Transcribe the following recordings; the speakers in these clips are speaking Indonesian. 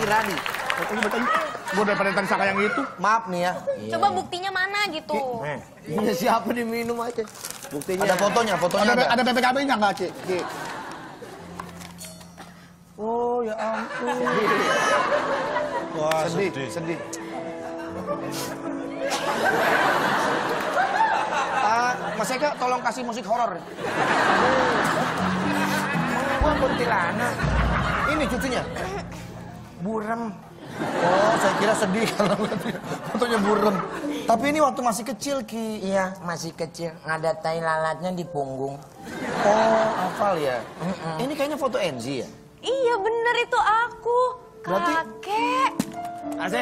Kirani. Gue udah pada tersangka yang itu. Maaf nih ya. Coba buktinya mana gitu. Ini siapa diminum aja. Buktinya. Ada fotonya, fotonya ada PPKB-nya nggak, Cik? Oh ya ampun. Wah, sedih. Mas Eka, tolong kasih musik horor. Gua kuntilanak. Ini cucunya? Burem. Oh, saya kira sedih kalau fotonya burem. Tapi ini waktu masih kecil, Ki. Iya, masih kecil. Ngadatain lalatnya di punggung. Oh, hafal ya? Ini kayaknya foto Enzi ya? Iya, bener itu aku. Kakek. Asik.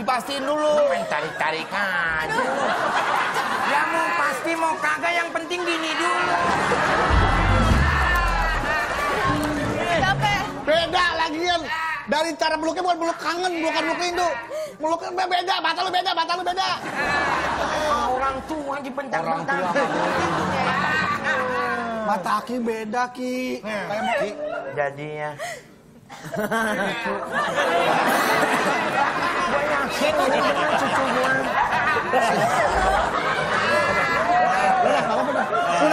Dipastiin dulu. Main tarik-tarik aja. Ya mau pasti mau kagak yang penting gini dulu. Capek. Beda lagian. Dari cara meluknya bukan meluk kangen, bukan meluk rindu. Meluknya beda, mata lu beda. Orang tua dibentang-bentang. Mata Aki beda, Ki. Kayak Ki jadinya. Gue yakin ini kan cucu gue. Udah, apa-apa dah. Lu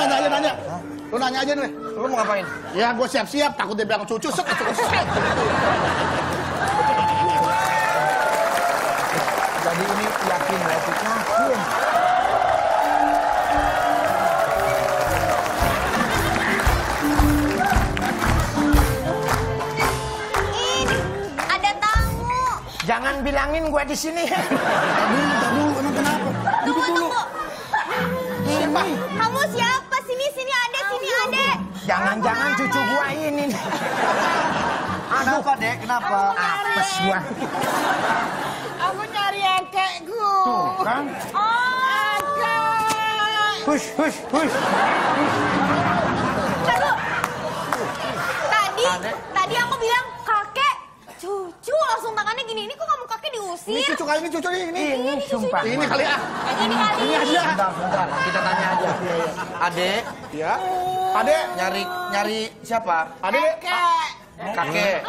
nanya aja nih. Lu mau ngapain? Ya, gue siap-siap. Takut dia bilang cucu, sek. Jadi ini yakin. Jangan bilangin gue di sini. Tunggu, emang kenapa? Tunggu. Siapa? Kamu siapa? Sini, Ade. Jangan-jangan cucu gue ini. Kenapa, Dek? Kenapa? Apes gue. Aku nyari adekku. Tuh, kan? Oh, adek. Hush. Tunggu. Tadi aku bilang, cucu langsung tangannya gini, ini kok kamu kakek diusir? Ini cucu kali ini. Ini sumpah. Ini kali ah. Ini aja. Bentar, kita tanya aja. Adek. Ya. Adek nyari siapa? Adek. Kakek.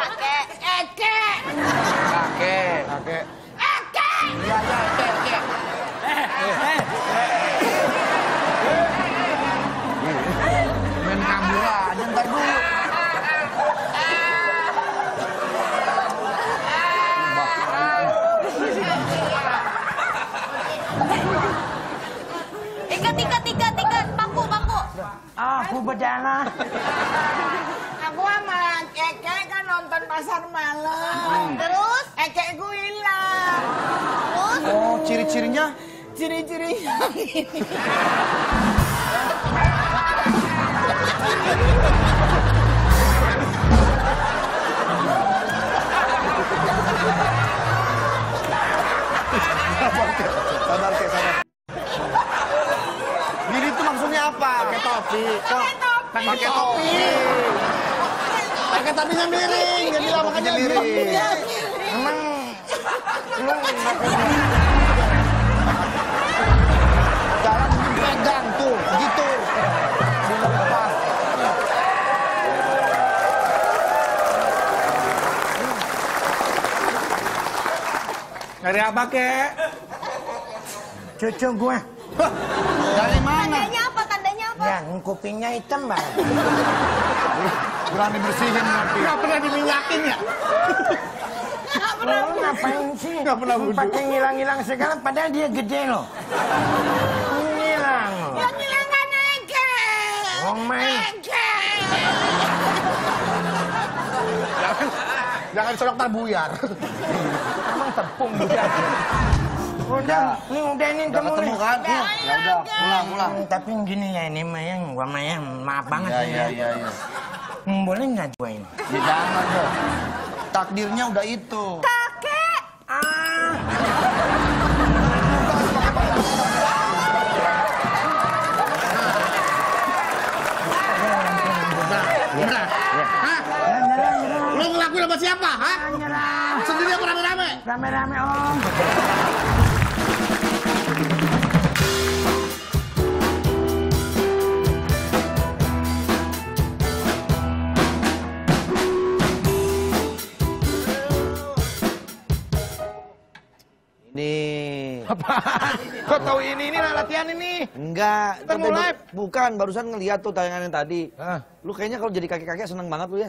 Kakek. Iya. Main kabur aja ntar dulu. Ikat, paku. Aku berjalan. Aku sama Eke kan nonton pasar malam. Terus? Eke gue hilang. Terus? Oh, ciri-cirinya? Ciri-cirinya gini. Sabar, pakai topi, pakai topinya miring, jadi lama kan miring. Emang jalan pegang tuh, gitu. Dari apa kek? Cucu gue. Dari mana? Ya, kupingnya hitam banget. Kurang dibersihin nanti. Gak pernah diminyakin ya? Gak pernah. Lo ngapain sih? Gak pernah wudhu. Pakai ngilang-ngilang segala, padahal dia gede loh. Ngilang loh. Ya ngilang kan Ege. Wong main. Ege. Jangan colok tar buyar. Emang tepung buyar. Udah, kamu ketemu kan? Ya udah, pulang. Tapi gini ya, ini gua maaf banget ya. Iya. Boleh nggak gua ini? Ya jangan dong. Takdirnya udah itu. Kakek! Rame-rame om. Ini. Apaan? Kok tahu ini latihan ini? Enggak. Kita mau live. Bukan, barusan ngeliat tuh tayangan yang tadi. Hah? Lu kayaknya kalau jadi kakek-kakek seneng banget lu ya?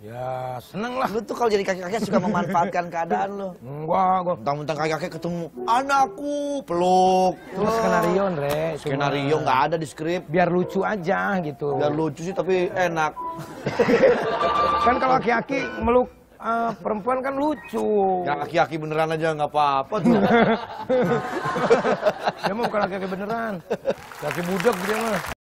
Ya seneng lah. Lu tuh kalau jadi kakek-kakek suka memanfaatkan keadaan lu. Enggak, gua. Mentang-mentang kakek-kakek ketemu anakku, peluk. Itu skenario, Andre. Skenario nggak ada di skrip. Biar lucu aja gitu. Biar lucu sih tapi enak. Kan kalau aki-aki meluk perempuan kan lucu. Ya aki-aki beneran aja nggak apa-apa tuh. Dia mah bukan aki-aki beneran. Aki budak dia mah.